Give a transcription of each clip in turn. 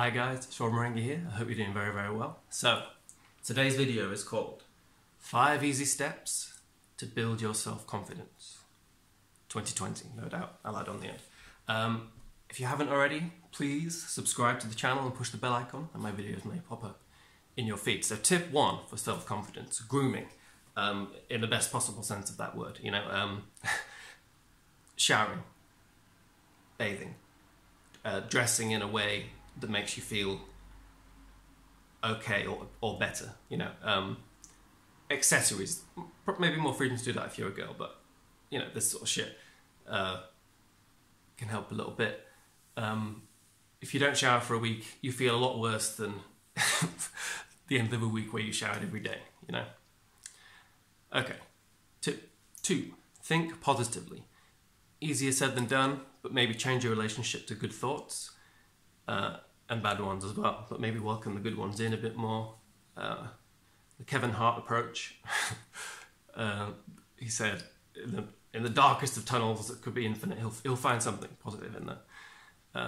Hi guys, it's Rob Marenghi here. I hope you're doing very, very well. So, today's video is called 5 Easy Steps to Build Your Self-Confidence. 2020, no doubt. I lied on the end. If you haven't already, please subscribe to the channel and push the bell icon and my videos may pop up in your feed. So tip 1 for self-confidence, grooming, in the best possible sense of that word, you know, showering, bathing, dressing in a way that makes you feel okay or better, you know. Accessories, maybe more freedom to do that if you're a girl, but you know, this sort of shit can help a little bit. If you don't shower for a week, you feel a lot worse than the end of a week where you showered every day, you know. Okay, tip 2, think positively. Easier said than done, but maybe change your relationship to good thoughts. And bad ones as well, but maybe welcome the good ones in a bit more. The Kevin Hart approach. He said, in the darkest of tunnels that could be infinite, he'll find something positive in there.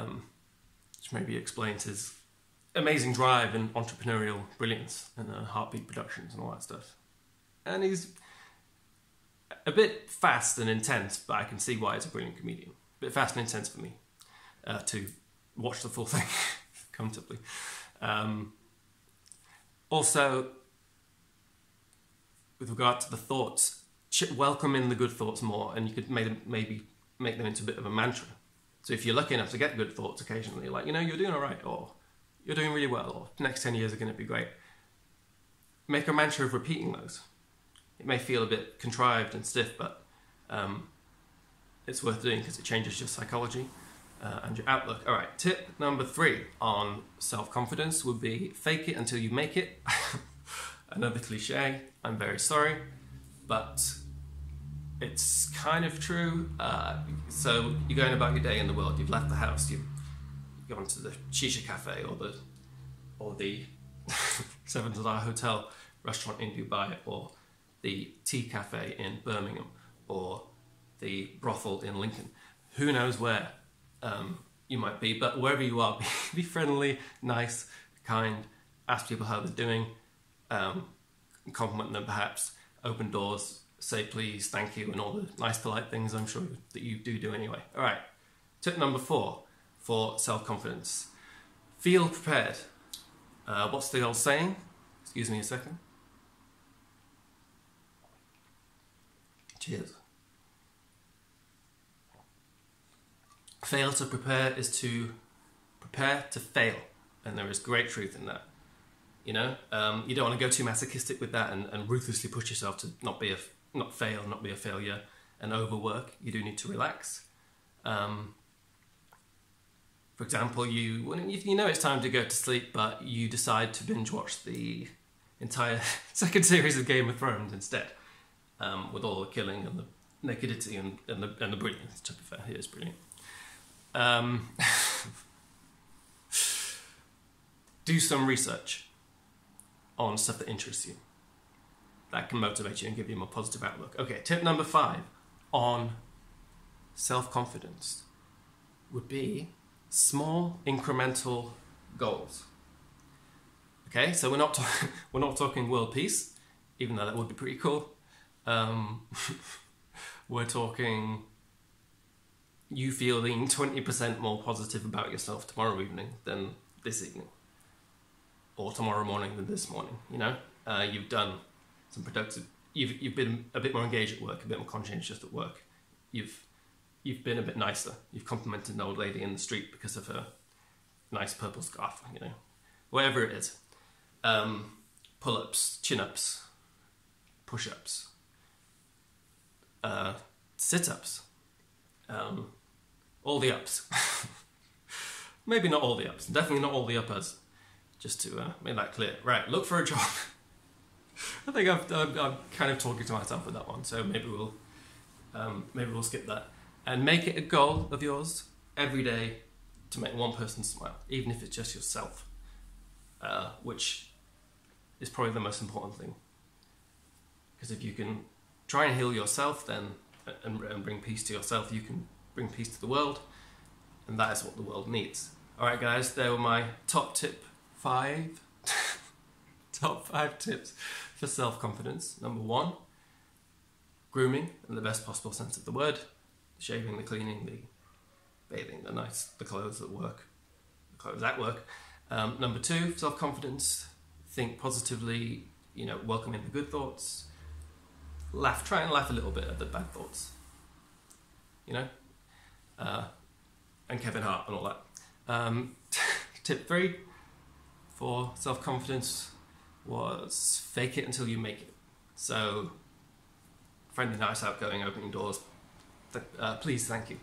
Which maybe explains his amazing drive and entrepreneurial brilliance and Heartbeat Productions and all that stuff. And he's a bit fast and intense, but I can see why he's a brilliant comedian. A bit fast and intense for me to watch the full thing comfortably. Also, with regard to the thoughts, welcome in the good thoughts more, and you could maybe make them into a bit of a mantra. So if you're lucky enough to get good thoughts occasionally, like, you know, you're doing all right, or you're doing really well, or the next 10 years are going to be great, make a mantra of repeating those. It may feel a bit contrived and stiff, but it's worth doing because it changes your psychology. And your outlook. All right, tip number 3 on self-confidence would be fake it until you make it. Another cliche, I'm very sorry, but it's kind of true. So you're going about your day in the world, you've left the house, you've gone to the shisha cafe or the Seven Star hotel restaurant in Dubai, or the tea cafe in Birmingham, or the brothel in Lincoln. Who knows where you might be, but wherever you are, be friendly, nice, kind, ask people how they're doing, compliment them perhaps, open doors, say please, thank you, and all the nice polite things I'm sure that you do anyway. Alright, tip number 4 for self-confidence. Feel prepared. What's the old saying? Excuse me a second. Cheers. Fail to prepare is to prepare to fail, and there is great truth in that. You know, you don't want to go too masochistic with that and ruthlessly push yourself to not be a failure, and overwork. You do need to relax. For example, you know it's time to go to sleep, but you decide to binge watch the entire second series of Game of Thrones instead, with all the killing and the nakedity and the brilliance. To be fair, it is brilliant. Do some research on stuff that interests you. That can motivate you and give you a more positive outlook. Okay, tip number 5 on self-confidence would be small incremental goals. Okay, so we're not talking world peace, even though that would be pretty cool. We're talking you feeling 20% more positive about yourself tomorrow evening than this evening, or tomorrow morning than this morning, you know? You've done some productive, you've been a bit more engaged at work, a bit more conscientious at work, you've been a bit nicer, you've complimented an old lady in the street because of her nice purple scarf, you know? Whatever it is. Pull-ups, chin-ups, push-ups, sit-ups, all the ups. Maybe not all the ups, definitely not all the uppers, just to make that clear. Right, look for a job. I think I'm kind of talking to myself with that one, so maybe we'll skip that. And make it a goal of yours every day to make one person smile, even if it's just yourself, which is probably the most important thing. Because if you can try and heal yourself, then and bring peace to yourself, you can bring peace to the world, and that is what the world needs. Alright guys, they were my top five tips for self-confidence. Number one, grooming in the best possible sense of the word. The shaving, the cleaning, the bathing, the nice, the clothes that work, the clothes at work. Number two, self-confidence, think positively, you know, welcome in the good thoughts. Laugh, try and laugh a little bit at the bad thoughts, you know, and Kevin Hart and all that. Tip three for self-confidence was fake it until you make it. So friendly, nice, outgoing, opening doors, please, thank you.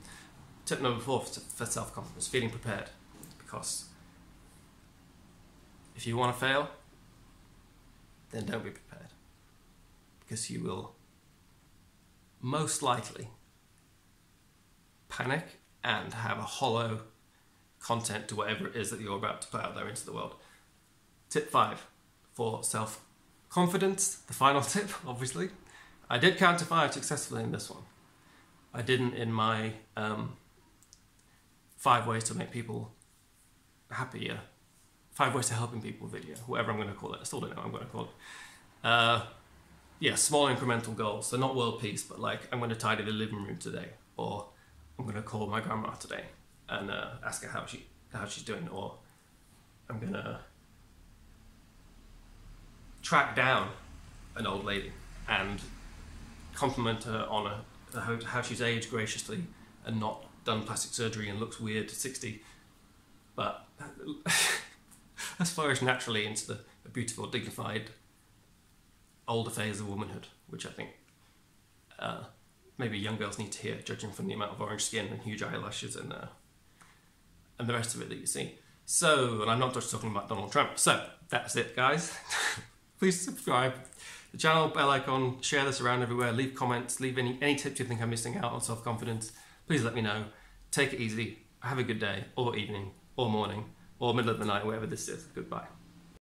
Tip number four for self-confidence, feeling prepared, because if you want to fail, then don't be prepared, because you will most likely panic and have a hollow content to whatever it is that you're about to put out there into the world. Tip five for self-confidence, the final tip, obviously. I did count to five successfully in this one. I didn't in my 5 ways to helping people video, whatever I'm going to call it. I still don't know what I'm going to call it. Yeah, small incremental goals. So not world peace, but like, I'm going to tidy the living room today, or I'm going to call my grandma today and ask her how she's doing, or I'm going to track down an old lady and compliment her on how she's aged graciously and not done plastic surgery and looks weird at 60, but has flourished naturally into the beautiful, dignified, older phase of womanhood, which I think maybe young girls need to hear, judging from the amount of orange skin and huge eyelashes and the rest of it that you see. So, and I'm not just talking about Donald Trump. So, that's it, guys. Please subscribe the channel, bell icon, share this around everywhere, leave comments, leave any tips you think I'm missing out on self-confidence. Please let me know. Take it easy. Have a good day, or evening, or morning, or middle of the night, wherever this is. Goodbye.